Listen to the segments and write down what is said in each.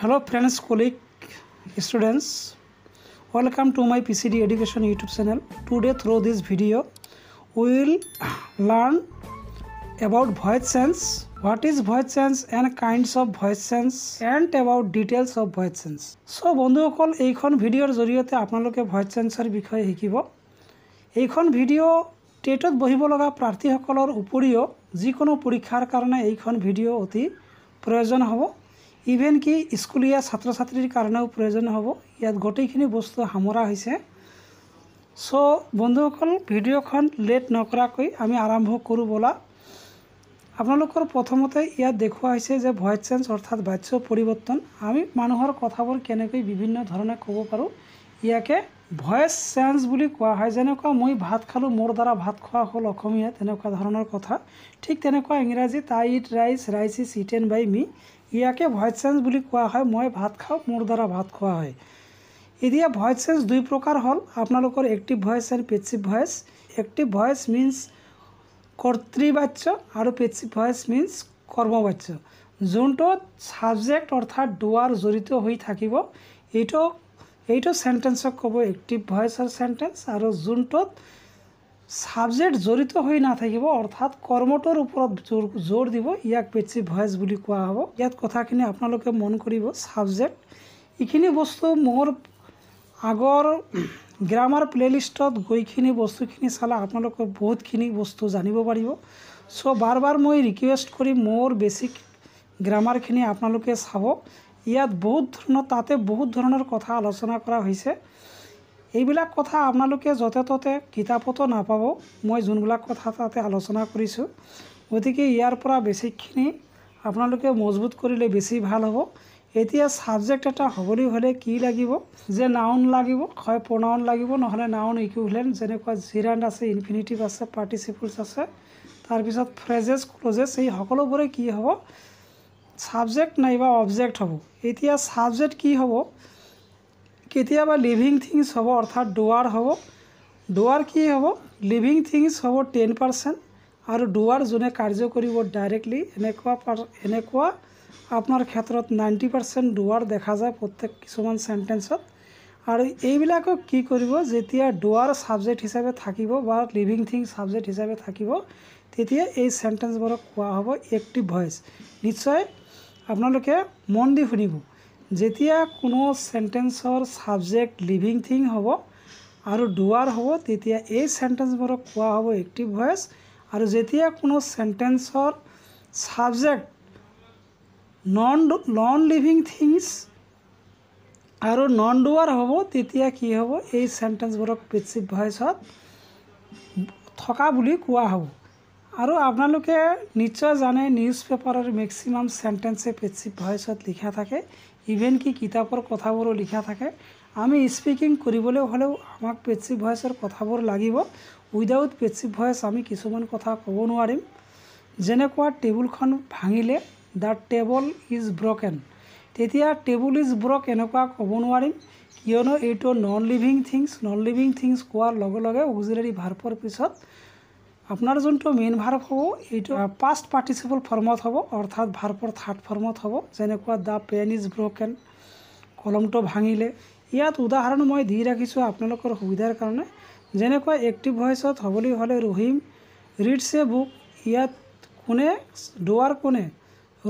Hello friends, कोलिक students, welcome to my PCD education YouTube channel. Today through this video we will learn about voice sense, what is voice sense and kinds of voice sense and about details of voice sense. So बंधुসকল, এইখন ভিডিওৰ জৰিয়তে আপোনালোকে voice সেন্সৰ বিষয়ে শিকিব। এইখন video টেটত বহিব লগা প্ৰাৰ্থীসকলৰ উপৰিও যিকোনো পৰীক্ষাৰ কাৰণে এইখন ভিডিও অতি প্ৰয়োজন হ'ব। इवेन कि स्कूलिया छात्र छात्री कारण प्रयोजन हम इतना गोटेखी बस्तु सामरा है। सो बंधुसक भिडिओ लेट नक आम आरम्भ करूँ बोला। आपलोकर प्रथमते इतना देखा है वॉइस चेंज अर्थात वाच्य परिवर्तन। आम मानुर कथाबूर के विभिन्न धरणे कब पारो इके वॉइस चेंज भी क्या है। जेनेका मैं भात खालू मोर द्वारा भात खा हल तेने कथा ठीक तेने इंगराजी I eat rice rice is eaten by me इयाके वॉइस सेंस बुली क्या है। मैं भात खाओ मोर द्वारा भात खुआ है। इदिया वॉइस सेंस दुई प्रकार हल आपनालोकर active voice and passive voice. Active voice means कर्तृवाच्य और पैसिव वॉइस मीन्स कर्मवाच्य। जोनटो सब्जेक्ट अर्थात डुआर जड़ित हो थाकिबो एटो सेंटेन्सक कब एक्टिव वॉइसर सेंटेन्स और जोनटो सबजेक्ट जड़ित हो नाथाकिब अर्थात कर्मटर ऊपर जोर दी इक पैसिव वॉइस बुली क्या हम। इतना कथाखिनि आपनालोके मन करिब। सबजेक्ट इखिनि बस्तु मोर आगर ग्रामार प्लेलिस्टत गई बस्तुखिनि चाला आपनालोके बहुतखिनि बस्तु जानिब पारिब। सो बार बार मैं रिक्वेस्ट करी मोर बेसिक ग्रामारखिनि आपनालोके चाब। इयात बहुत धৰণৰ कथा आलोचना কৰা হৈছে। এইবিলাক কথা আপোনালোকে যতে ততে কিতাপতো নাপাব। মই যোনবিলাক কথা তাতে আলোচনা কৰিছোঁ, গতিকে ইয়াৰ পৰা বেছিখিনি আপোনালোকে মজবুত কৰিলে বেছি ভাল হ'ব। এতিয়া সাবজেক্ট এটা হ'বলৈ হ'লে কি লাগিব, যে নাউন লাগিব, হয় প্ৰনাউন লাগিব, নহলে নাউন ইকুইভ্যালেন্ট যেনেকৈ জিরান্ড আছে, ইনফিনিটিভ আছে, পার্টিসিপলস আছে, তাৰ পিছত ফ্ৰেজেস ক্লজেস, এই সকলোবোৰে কি হ'ব সাবজেক্ট নাইবা অবজেক্ট হ'ব। এতিয়া সাবজেক্ট কি হ'ব, केतियाबा लिविंग थिंग्स हम अर्थात डुआर हम। डुआर कि हम, लिविंग थिंग्स हम 10% और डुआर जोने कार्य करिबो डायरेक्टली एनेकुआ आपनार क्षेत्रत 90% डुआर देखा जाए प्रत्येक किसुमान सेंटेन्सत। और एइबिलाक कि करिबो, जेतिया डुआर सबजेक्ट हिसाबे थाकिबो बा लिविंग थिंग सबजेक्ट हिसाबे थाकिबो, तेतिया एइ सेंटेन्सबोरक कोआ हबो एक्टिव वॉइस। निश्चय आपनालोके मन दि शुनिबो। जेतिया कोनो सेंटेन्सर सबजेक्ट लिविंग थिंग हम और डुआर हम, तेतिया ए सेंटेन्सबोरक कोआ हम एक्टिव वॉइस। और जेतिया कोनो सेंटेन्सर सबजेक्ट नन लिविंग थिंग्स और नन डुआर हम, तेतिया कि हम ए सेंटेन्सबोरक पैसिव वॉइस थका बुली कोआ हम। और आपनालोके निश्चय जाने निउज पेपारर मैक्सिमाम सेंटेन्से पैसिव वॉइस लिखा थाके। इवेन कि कितापर कथाबूरो लिखा थाके। आमी स्पीकिंग करिबोले हलेओ आमाक पैसिव वॉइसर कथाबूर लागिब। उइदाउट पैसिव वॉइस आमी किछुमान कथा कब नोवारिम। जेनेकुआ टेबुलखन भांगिले द टेबल इज ब्रोकेन, तेतिया टेबुल इज ब्रोक एनेकुआ कब नोवारिम, कियनो एटो नन लिविंग थिंग्स कोआर लगे लगे अक्सिलियारी भार्बर पिছত आपनार जोनटो मेन भार्ब हम ये पास्ट पार्टिसिपल फर्मत हम अर्थात भार्बर थार्ड फर्मत हम। जेनेकुआ द पेन इज ब्रोकेन, कलम तो भांगिले। इतना उदाहरण मैं दी रखिशो आपनालोकर सुविधार कारण। जेनेकुआ एक्टिव वॉइस हबली हले रहीम रीड्स ए बुक, इतना कोने डुआर कोने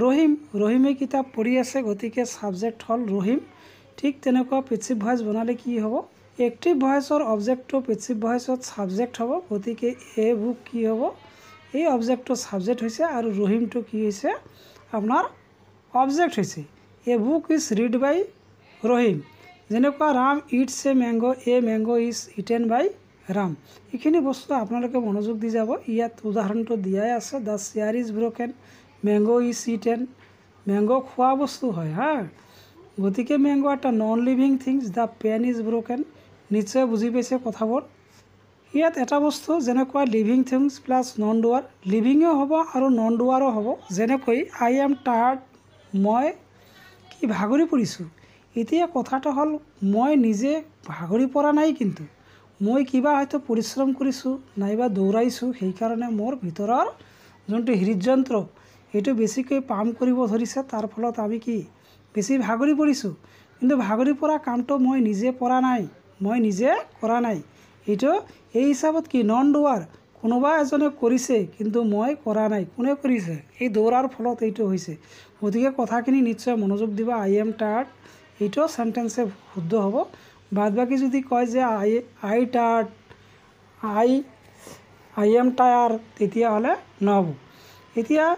रहीमे किताब पढ़ी आसे, गतिके सबजेक्ट हल रहीम। ठीक तेनेकुआ पैसिव वॉइस बनाले कि हम, एक्टिव वॉइसर ऑब्जेक्ट पैसिव वॉइस सबजेक्ट हम, गतिके ए बुक कि हम, ये ऑब्जेक्ट सबजेक्ट होइसे और रहीम तो कि होइसे आपनार ऑब्जेक्ट होइसे। A book is read by Rahim. जेनेकुआ Ram it's a mango, a mango is eaten by Ram. इखिनि बस्तु आपनालोके मनोयोग दि जाब। इयात उदाहरण तो दियाय आछे, the chair is broken, mango is eaten. Mango खुआ बस्तु है, हाँ, गतिके मैंगो एटा non living things. The pen is broken, निश्चय बुझी पाइसे कथाबोर। इतना एटा बस्तु जेनेकुआ लिविंग थिंग्स प्लस नन डुआर, लिविंगो हम और नन डुआरो हम। जेनेकै आई एम टायर्ड, मैं कि भागरी परिछु। इतना कथाटा हल मैं निजे भागरी परा नाई, किन्तु मैं किबा हयतो परिश्रम करिछु नाइबा दौराइछु, हेइ कारणे मोर भितरर जोंटो हृदयंत्र एटो बेसिकै पाम करिब धरिसे। तार फलत आमी कि बेसि भागरी पड़ो किन्तु भागरी पड़ा काम तो मैं निजे पड़ा ना मैं निजे करा ना यो हिसाब कि नन दौड़ कोनोबा एजने करिसे किन्तु मैं करा ना कोने करिसे ए दौड़ार फलत यो होइसे गतिके कथाखिनि निश्चय मनोयोग दिबा आई एम टार्ड यो सेन्टेन्से शुद्ध हब बाद बाकी जदि कय जे I tired I am tired तेतिया हले नहब एतिया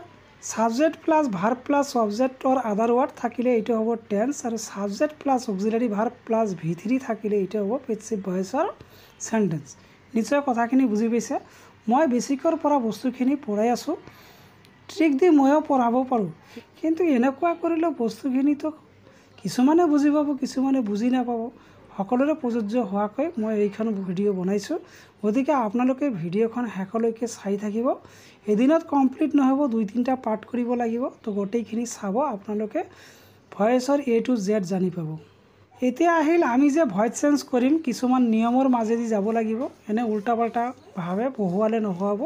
सबजेक्ट प्लस भार्ब प्लस सबजेक्टर अदार वार्ड थाकिले एटा हबो टेंस और subject plus auxiliary verb plus V3 थाकिले एटा हबो पैसिव वॉइसर सेंटेंस। निश्चय कथाखिनि बुझि पाइसे मैं बेसिकर परा बस्तुखिनि पढ़ाई आसो ट्रिक दि मयो पढ़ाबो पारो किन्तु एनेकुवा करिले बस्तुखिनि तो किछुमाने बुझि पाबो किछुमाने बुझि नापाबो सकलोरे प्रयोज्य होवाकै मैं एइखान भिडिओ बनाइछु गतिके आपनालोके भिडिओखन शेषলৈके चाइ थाकिब एदिনত कमप्लीट नह'ब दुई तीनटा पार्ट करिब লাগিব तो गोटेइखिनि चाब आपनालोके भयसर ए टू जेड जानि पाब। एतिया आहिल आमी जे भयस चेन्ज करिम किछुमान नियমৰ माजेदि যাব লাগিব एने उल्टा पाल्टा भावे पहुवाले नहुवाब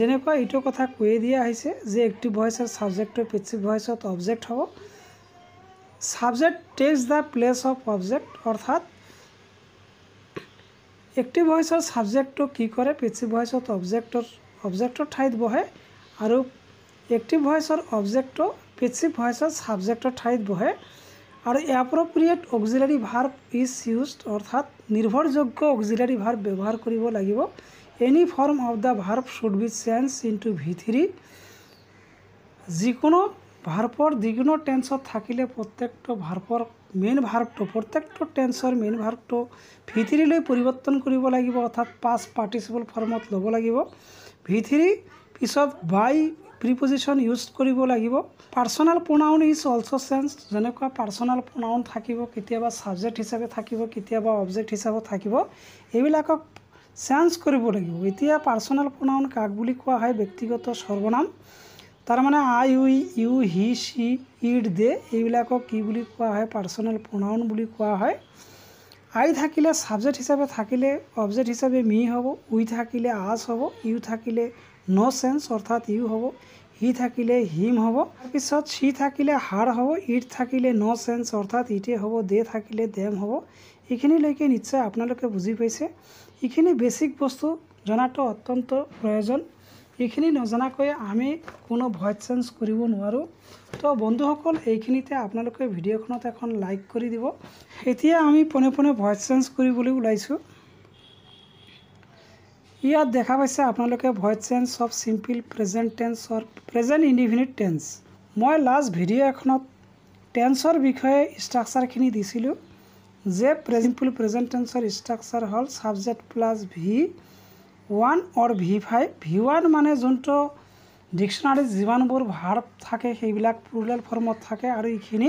जेनेका एटो कथा কৈ দিয়া হৈছে যে একটিভ ভয়সৰ সাবজেক্টৰ পেছিভ ভয়সত অবজেক্ট হ'ব subject takes the place of object অর্থাৎ एक्टिव वॉइसर सबजेक्ट की करे पैसिव वॉइस ऑब्जेक्टर ऑब्जेक्टर ठाईत बहे और एक्टिव वॉइसर ऑब्जेक्ट पैसिव वॉइस सबजेक्टर ठाईत बहे और appropriate auxiliary verb is used अर्थात निर्भरयोग्य ऑक्सिलरी भार्ब व्यवहार करिबो लागिबो। Any form of the verb should be change into V3 जिकोनो भार्बर जिकोनो टेंस थाकिले प्रत्येकटा भार्बर मेन भार्ब तो प्रत्येकटा टेन्सर मेन भार्ब तो V3 लै परिवर्तन करिब लागिब अर्थात पास्ट पार्टिसिपल फर्मत लब लागिब V3 पिছত बाय प्रिपोजिशन यूज करिब लागिब। Personal pronoun is also change जनेका पार्सोनल प्रोनाउन थाकिब केतियाबा सब्जेक्ट हिसाबे थाकिब केतियाबा ऑब्जेक्ट हिसाबे थाकिब एबिलाকক चेन्ज करिब लागिब। एतिया पार्सोनल प्रोनाउन काक बुली कोৱা হয় व्यक्तिगत सर्वनाम तार माने आई उई यू हि शी इट दे एबिलाको की बुली कोৱা হয় पार्सोनल प्रोनाउन बुली कोৱা হয়। आई थाकिले सबजेक्ट हिसाबे थाकिले ऑब्जेक्ट हिसाबे मी हबो उई थाकिले आस हबो यू थाकिले नो सेन्स अर्थात यू हबो हि थाकिले हिम हबो पिছত शी थाकिले हार हबो इट थाकिले नो सेन्स अर्थात इटे हबो दे थाकिले देम हबो। इखिनि लैके निश्चय आपनालोके बुझि पाइसे इखिनि बेसिक बस्तु जनाটো अत्यंत प्रयोजन এইখিনি নজনাকৈ আমি কোনো ভয়েস চেঞ্জ কৰিব নোৱাৰোঁ। তো বন্ধুসকল এইখিনিতে আপোনালোকে ভিডিঅ'খনত এখন লাইক কৰি দিব। এতিয়া আমি পোনে পোনে ভয়েস চেঞ্জ কৰিবলৈ ওলাইছোঁ। ইয়াত দেখা পাইছে আপোনালোকে voice change of simple present tense or present indefinite tense. মই লাষ্ট ভিডিঅ'খনত টেন্সৰ বিষয়ে ষ্ট্ৰাকচাৰখিনি দিছিলোঁ যে সিম্পল প্ৰেজেন্ট টেন্সৰ ষ্ট্ৰাকচাৰ হ'ল সাবজেক্ট প্লাছ V1 और V5। V1 माने जोंतो डिक्शनारी जीवानबोर भार्ब थाके सेइबिलाक प्लुराल फर्मत थाके और इखिनि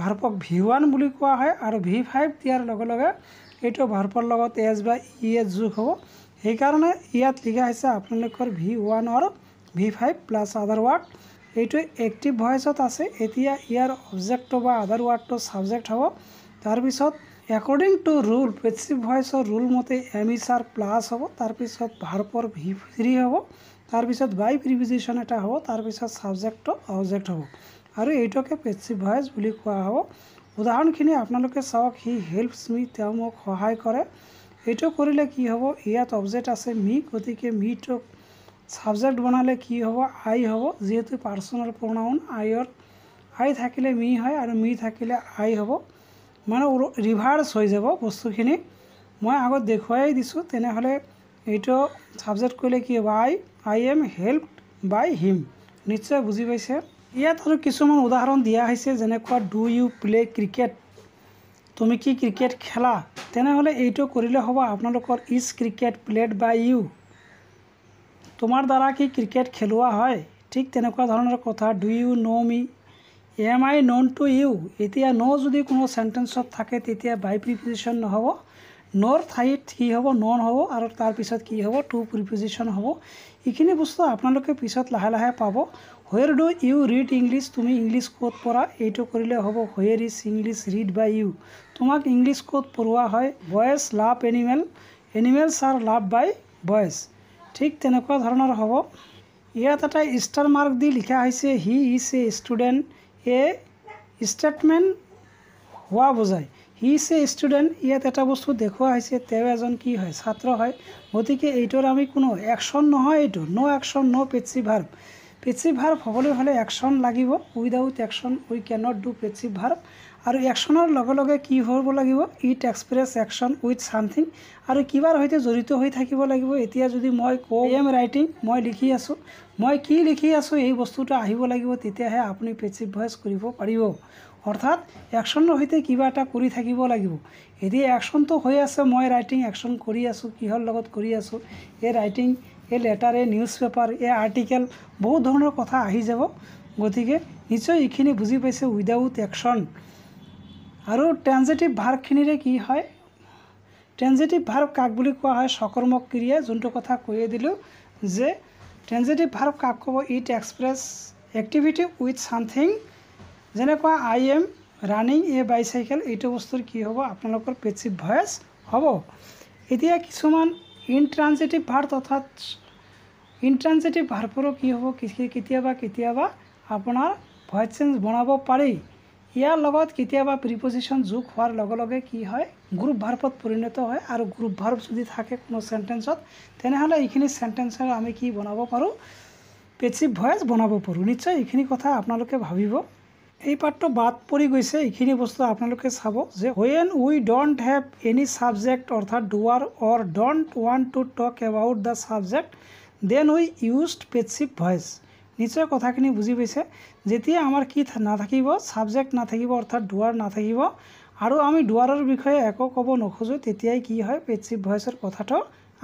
भार्बक V1 बुली कोआ हय और V5 दियार लगे लगे एटो भार्बर लगत एज बा इए जुग हबो सेइ कारणे इयात लिखा हइसे आपनालोकर V1 और V5 प्लस अदर वार्ड एटो एक्टिव भयसत आछे। एतिया इयार अबजेक्ट बा अदर वार्ड तो सबजेक्ट हबो। तार पिছত According to rule पैसिव वॉइसर रूल मते एम इज आर प्लस हबो तार पिছত भार्बर V3 हबो तार पिছত बाय प्रिपोजिशन एटा हबो तार पिছত सब्जेक्ट ऑब्जेक्ट हबो आरो एटोके पैसिव वॉइस बुली कोआ हबो। उदाहरणखिनि आपनालोके सावक हि हेल्प्स मी तेओ मक सहाय करे एटो करिले कि हबो इयात ऑब्जेक्ट आछे मी गतिके मी तो सब्जेक्ट बनाले कि हबो आई हबो जेहेतु पार्सोनल प्रोनाउन आइर आई थाकिले मी हय आरो मी थाकिले आई हबो माने रिभार्स हो जाब बस्तुखिनि। मैं आगत देखुवाई दिसु तेनेहले एटो सबजेक्ट कइले कि हबो I am helped by him. निश्चय बुझि पाइसे। इयात आरो किछुमान उदाहरण दिया हइसे जेनेका डू यू प्ले क्रिकेट तुमि कि क्रिकेट खेला तेनेहले एटो करिले हबो आपनालोकर is cricket played by you तोमार द्वारा कि क्रिकेट खेलुवा हय। ठीक तेनेका धৰণৰ कथा do you know me am I known to you. एतिया नो जदि कोनो सेन्टेन्सत थाके तेतिया बाय प्रिपोजिशन नहबो नोर थाइट कि हबो नन हबो आरो तार पिছত कि हबो टू प्रिपोजिशन हबो। इखिनि बस्तु आपनालोके पिছত लाहे लाहे पाबो। Where do you read English तुमि इंग्लिश कत पढ़ा एटो करिले हबो where is English read by you तुमाक इंग्लिश कत पढ़ुआ हय। Boys love animal animals are love by boys. ठीक तेनेका धৰণৰ हबो। इयात এটা स्टार मार्क दि लिखा হৈছে he is a student a statement हुआ बुझाय हि से स्टूडेंट इतना एट बस्तु देखा कि छात्र है गति के यटर आम एक्शन नय no action no passive verb. Passive verb होबले हले एक्शन लागिब। Without action we can not do passive verb. और एक्शनर लगे लगे कि होब लागिब it express action with something और किबार होते जड़ित हो थाकिब लागिब। एतिया जदि मैं कौ एम राइटिंग मैं लिखि आसो मैं कि लिखि आसो ये बस्तुटा आहिब लागिब तेतियाहे आपुनि पैसिव भइस करिब पारिब। अर्थात एक्शन सहित क्या कर थकिब लगे। यदि एक्शन तो मैं राइटिंग एक्शन कर राइटिंग ये लेटर ये निज़ पेपर ये आर्टिकल बहुत धरण कथा आहि जा। गति के निश्चय ये बुझी पासे without action. Or transitive verb खिनिरे कि है ट्रांजिटिव भार्ब काक बुली कोवा है सकर्मक क्रिया। जोंटो कथा कइए दिलो जे ट्रांजिटिव भार्ब काक कब it express activity with something. जेने कह I am running a bicycle ये बस्तुर कि हम आपलोकर पैसिव वॉइस हम। इतना किसुमान इनट्रांजिटिव भार्ब अर्थात इनट्रांजिटिव भार्बरो कि हम केतियाबा आपनार वॉइस चेंज बनाब पारि। यार लगत केतियाबा प्रिपोजिशन जोग होवार लगे लगे कि है ग्रुप भार्बत परिणत है। और ग्रुप भार्ब यदि थाके कोनो सेन्टेन्सत तेनेहले एइखिनि सेन्टेन्सर आमि कि बनाब पारो पैसिव वॉइस बनाब पारो। निश्चय एइखिनि कथा आपनालोके भाबिब। এই পাঠটো বাদ পৰি গৈছে। এইখিনি বস্তু আপোনালোকে চাব যে when we don't have any subject অর্থাৎ do or don't want to talk about the subject then we used passive voice। নিশ্চয় কথাখিনি বুজি পাইছে। যেতিয়া আমাৰ কি নাথাকিব সাবজেক্ট নাথাকিব অর্থাৎ do নাথাকিব আৰু আমি do বিষয়ে একো ক'ব নোখোজো তেতিয়াই কি হয় passive voiceৰ কথাটো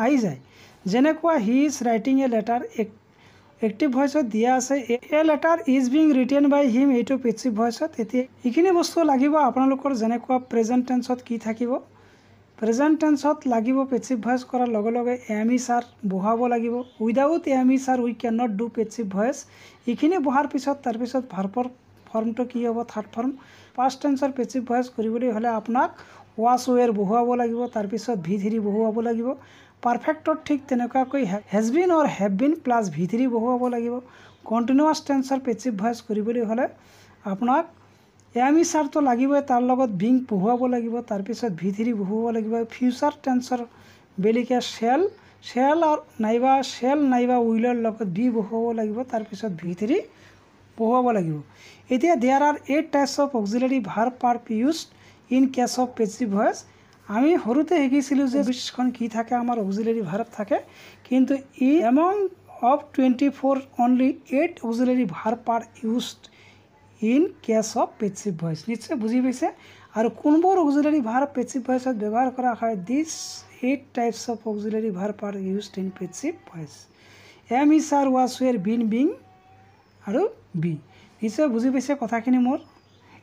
আহি যায়। যেনেকুৱা he is writing a letter active voice दिया आसे a letter is being written by him एटो पैसिव वॉइस। इखिनि बस्तु लागिब आपनालोकर जेनेकुवा प्रेजेंट टेन्सत कि थाकिब। प्रेजेंट टेन्सत लागिब पैसिव वॉइस करार लगे लगे एम इज आर बहाब लागिब। Without am is are we can not do passive voice. इखिनि बहार पिছত तार पिছত भार्बर फर्मटो कि हब थार्ड फर्म। पास्ट टेन्सर पैसिव वॉइस करिबले हले आपनाक वास वेर बहाब लागिब। तार पिছত भि धरि बहाब लागिब। परफेक्टर ठीक तेनेकुवाकै हैज बीन और हैव बीन प्लस भीतरी बहुवाब लागिब। कन्टिन्युअस टेन्सर पैसिव वॉइस करिबले हले आपनाक एम इज आर तो लागिबे तार लगत बीइंग बहुवाब लागिब। तार पिছত भीतरी बहुवाब लागिब। फ्यूचर टेन्सर बेलिके शेल शेल और नाइबा शेल नाइबा उइलर लगत बी बहुवाब लागिब। तार पिছত भीतरी बहुवाब लागिब। एतिया there are 8 types of auxiliary verb are used in case of passive voice. आमी हरुते शिकिसिलु जे 20 कि थाके आमार ऑक्सिलरी वर्ब थाके किन्तु among of 24 only 8 auxiliary verb are used in case of passive voice. निश्चय बुझी पाइसे। और कोनबोर ऑक्सिलरी वर्ब पैसिव वॉइसत व्यवहार करा हय this 8 types of auxiliary verb are used in passive voice. Am is are was were been being और बी। निश्चय बुझी पाइसे कथाखिनि मोर।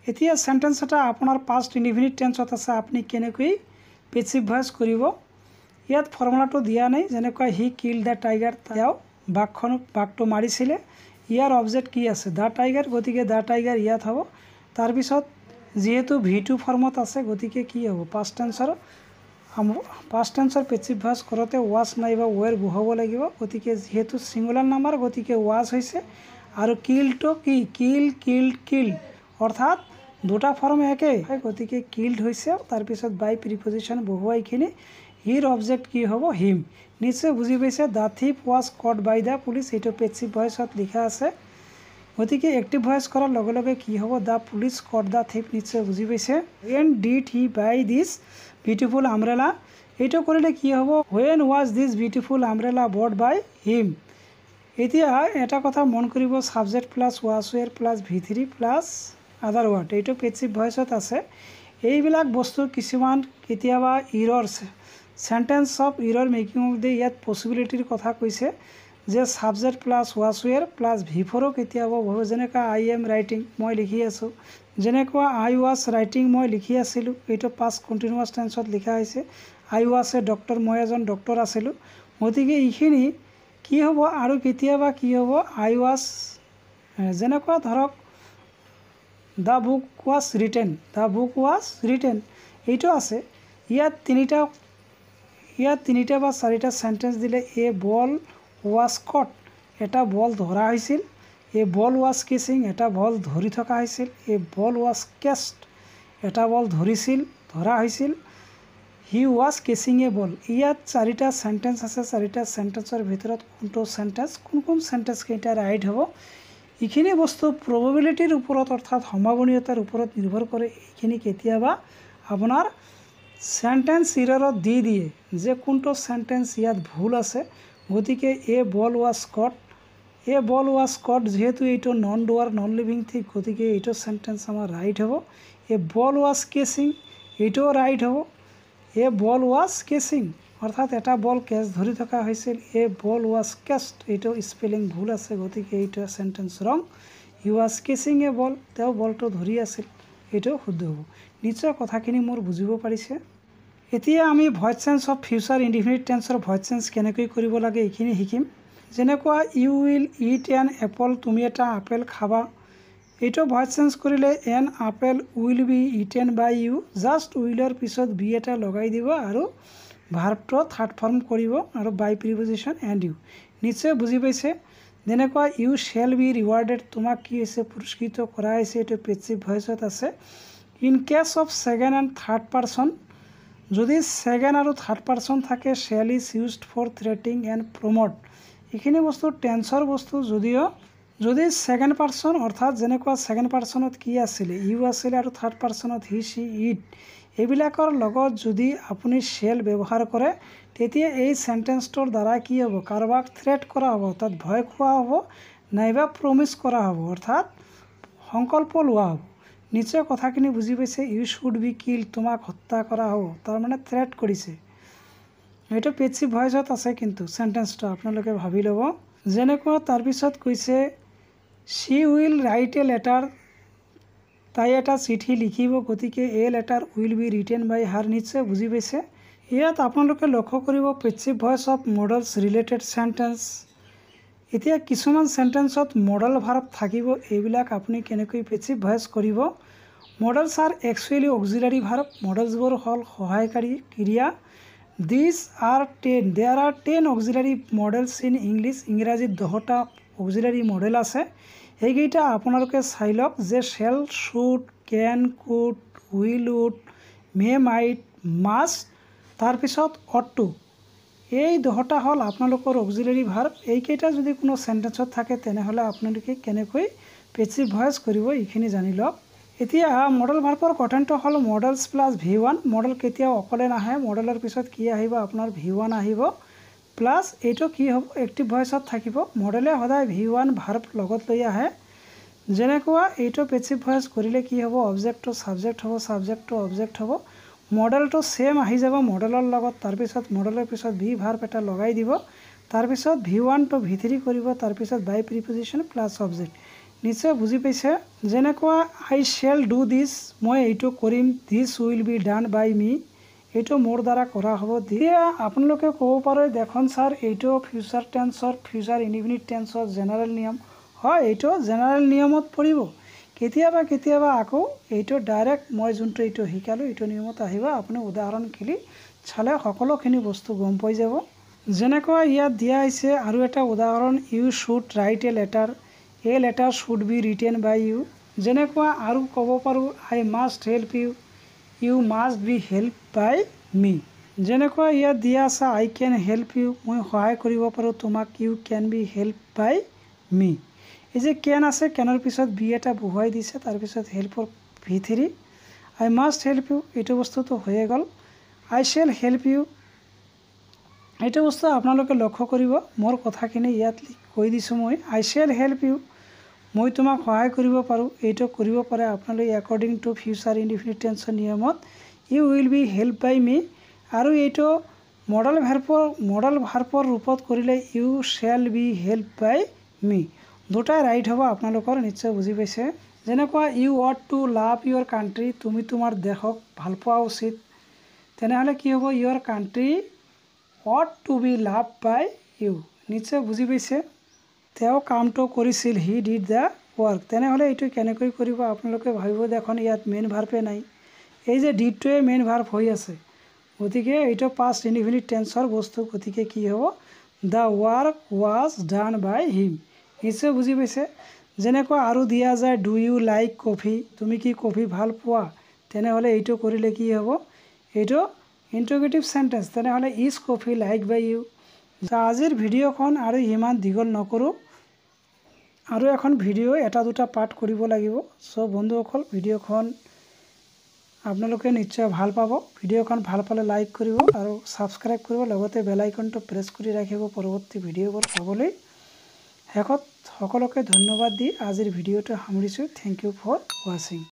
एतिया सेन्टेन्स एटा आपनार पास्ट इनडिफिनिट टेन्सत आछे आपनि केनेकै पैसिव वॉइस करिब। इयात फर्मुलाटो दिया नहीं। जेनेका हि किल द टाइगर बाघटो मारिছিলে इयार अबजेक्ट कि आछे द टाइगर। गति के द टाइगर इयात हब। तार पिছত जेहेतु भि टू फर्मत आछे गति के कि हब पास्ट टेन्सर पैसिव वॉइस करते वाज नाइबा वेर बहाब लागिब। गति के जेहेतु सिंगुलर नम्बर गति के वाज होइसे। और किल तो कि किल किल्ड किल अर्थात दुटा फर्म एके गति के किल्ड होइसे। तार पिছত बाय प्रिपोजिशन बहुवाइखिनि हिर अबजेक्ट कि हब हिम। निश्चय बुझी पाइसे। The thief was caught by the police एटो पैसिव वॉइसत लिखा आसे। गति के एक्टिव वॉइस करार लगे लगे कि हब the police caught the thief. निश्चय बुझी पाइसे। When did he buy this beautiful umbrella एटो करिले कि हब when was this beautiful umbrella bought by him. एतिया एटा कथा मन करिब subject plus was were plus भि3 प्लस आदार वार्ड यो पैसिव वॉइसत आसे। এইবিলাক বস্তু কিছুমান কেতিয়াবা errors sentence of error making দে ইয়াত পসিবিলিটিৰ কথা কৈছে যে subject plus was were plus ভিফৰো কেতিয়াবা হ'ব। যেনেকা আই এম ৰাইটিং মই লিখি আছো। যেনেকা আই ওয়াজ ৰাইটিং মই লিখি আছিলোঁ এইটো past continuous tenseত লিখা হৈছে। আই ওয়াজ এ ডক্টৰ মই এজন ডক্টৰ আছিলোঁ। গতিকে এইখিনি কি হ'ব আৰু কেতিয়াবা কি হ'ব আই ওয়াজ যেনেকা ধৰক the book was written the book was written यो आसे। इतना बा चारिटा सेन्टेन्स दिले ए बल वाज कट एटा बल धरा ए बल वाज केसिंग एटा बल धरि थका हैसिल ए बल वाज केस्ट एटा बल धरिसिल धरा हैसिल हि वाज केसिंग ए बल। इयात चारिटा सेंटेंस आछे, चारिटा सेंटेंसर भितरत कोनटो सेंटेंस कोन सेंटेंस केटा राइट हबो इखिनि बस्तु प्रोबेबिलिटीर उपरत अर्थात सम्भावनीयतार उपरत निर्भर करे। इखिनि केतियाबा आपनार सेंटेंस एरर दि दिए जे कोनटो सेंटेंस इयात भूल आछे। गतिके ए बल वाज कट ए बल वाज कट जेहेतु यो non doer non living thing गति के यो सेंटेंस आमार राइट हबो। ए बल वाज केसिंग यो राइट हबो। ए बल वाज केसिंग अर्थात एटा बल केस धरि थका हैसिल ए बल वाज केस्ट यो स्पेलिंग भूल आछे गति के यो सेंटेंस रंग। हि वाज केसिंग ए बल तेओ बलटो धरि आछिल यो शुद्ध हबो। निश्चय कथाखिनि मोर बुझिब पारिछे। एतिया आमी voice sense of future indefinite टेन्सर भइस सेन्स केनेकै करिब लागे इखिनि हिकिम। जेनेकुआ you will eat an apple तुम एटा आपेल खाबा यो भइस सेन्स करिले an apple will be eaten by you just उइलर पिছত बी एटा लगाइ दिबो आरो भार्बटो थार्ड फर्म करिबो आरो बाय प्रिपोजिशन एन्ड यू। निश्चय बुझि पाइसे। जेनेकुआ यू शेल बी रिवार्डेड तुमाक कि हैसे पुरस्कृत करा हैसे यो पैसिव भइसत आछे। In case of second and third person जदि सेकेंड और थार्ड पार्सन थाके shall is used for threatening and promote. इखिनि बस्तु टेन्सर बस्तु जदिओ जदि सेकेंड पार्सन अर्थात जेनेकुआ सेकेंड पार्सनत कि आछिले यू आछिले और थार्ड पार्सनत हि सी इट एबिलाकर लगत जदि आपुनि शेल व्यवहार करे तेतिया एई सेंटेन्सटोर द्वारा कि हबो कारबाक थ्रेट करा हबो अर्थात भय खुआ हबो नाइबा प्रमिस करा हबो अर्थात संकल्प लोआ हबो। निश्चय कथाखिनि बुझि पाइसे। यू शुड बी किल तुमाक हत्या करा हबो तार माने थ्रेट करिसे। ये पैसिव वॉइसत आछे किन्तु सेंटेंस आपनालोके भाबि लबो। जेनेकुआ तार पिছত কৈছে she will write a letter ताई एटा चिठी लिखिब गतिके a letter will be written by her. निश्चय बुझि पाइसे। इयात आपनालोके लक्ष्य करिब passive voice of modals related sentence. एतिया किछुमान सेंटेंसत मॉडल भार्ब थाकिब एबिलाक आपुनि केनेकै पैसिव वॉइस करिब। Modals are actually auxiliary verb. मॉडल्सबोर हल सहायकारी क्रिया। These are 10 there are 10 auxiliary models in English। इंग्राजी 10टा auxiliary model आसे। एगेटा आपनालोके साइलक जे shall should can could will would may might must तार पिছত ought to एई 10टा हल आपनालोकर auxiliary verb। एगेटा जदि कोनो सेंटेंस थाके तेनेहले आपनालोके केनेकै पैसिव वॉइस करिब इखिनि जानि लक। एतिया मॉडल भार्बर कटेन्ट हल modals plus V one. Modal केतिया अकले नाहे मॉडलर पिছত कि आहिब आपनार भि वन आहिब प्लस एटो कि हबो एक्टिव वॉइसत थाकिब। मॉडले हदाय भि वन भार्ब लगत लई आहे। जेनेकुआ एटो पैसिव वॉइस करिले कि हबो ऑब्जेक्ट टू सब्जेक्ट हबो सब्जेक्ट टू ऑब्जेक्ट हबो। मॉडल तो सेम आहि जाबो मॉडलर लगत। तार पिছত मॉडलर पिছত भि भार्ब एटा लगाइ दिबो। तार पिছত V one to V three करिब। तार पिছত बाय प्रिपोजिशन प्लस ऑब्जेक्ट। निश्चय बुझि पाइसे। जेनेकुआ आई शेल डू दिस मैं यो करिम this will be done by me यो मोर द्वारा करा हबो। दिया आपनालोके कब पारे देखोन सर यो फ्यूचर टेन्सर फ्यूचर इंडिफिनिट टेन्सर जेनेरल नियम हय। यो जेनेरल नियमत परिबो। केतियाबा आको यो डायरेक्ट मैं जोंतो यो हिकालो यो नियमत आहिबा। आपनि उदाहरण खिलि छाले सकलोखिनि बस्तु गम पाइ जाबो। जेनेकुआ इयात दिया आइसे आरो एटा उदाहरण you should write a letter should be written by you. जेनेकुआ आरो कब पारो I must help you you must be help by me. जेनेकुआ इया दिया आछे आई कैन हेल्प यू मैं सहाय करिब पारो तुमाक you can be help by me. ए जे कैन आछे कैनर पिছত बी एटा बहुवाई दिसे तार पिছত हेल्पर V three I must help you एटा बस्तु तो होए गल। आई शेल हेल्प यू एटा बस्तु आपनालोके लक्ष्य करिब। मोर कथाखिनि इयात কৈ दिछु মই आई शेल हेल्प यू मैं तुमक सहाय करिब पारो एटा करिब पारे आपनाले अकॉर्डिंग टू फ्यूचर इंडिफिनिट टेन्सर नियमत you will be help by me. आरो एटा मॉडल भार्बर रूपत करिले you shall be help by me. दुटा राइट हबो आपनालोकर। निश्चय बुझि पाइसे। जेनेकुआ you ought to love your country तुमि तुमार देशक भाल पोवा उचित। तेनेहले कि हबो your country ought to be loved by you। निश्चय बुझि पाइसे। तेओ कामटो करिसिल हि डिड द वर्क। तेनेहले एटो केनेकै करिब आपनालोके भाबिब। देखोन इयात मेन भार्बे नाइ। एइ जे डिड टोए मेन भार्ब होइ आछे गतिके एटो पास्ट इंडिफिनिट टेन्सर बस्तु गतिके कि हबो the work was done by him. इसे बुझी पासे जेनेक और दिया जाए डू यू लाइक कफी तुम कि कफी भल पा तेने यो कर कि हम यो इंटरोगेटिव सेन्टेन्स तेने is coffee like by you. आजिर भिडिओ और इमान दीघल नकरो और एन भिडिओ एटा दुटा पार्ट करिब लागिब। सो बंधुसकल भिडिओ आपनालोके निश्चय भाल पाब। भिडिओ भाल पाले लाइक करिब और सबस्क्राइब करिब लगते बेल आइकन तो प्रेस करि राखिब परवर्ती भिडिओ पाबले। शेषत सकलोके धन्यवाद दी आजिर भिडिओ सामरिछु। Thank you for watching.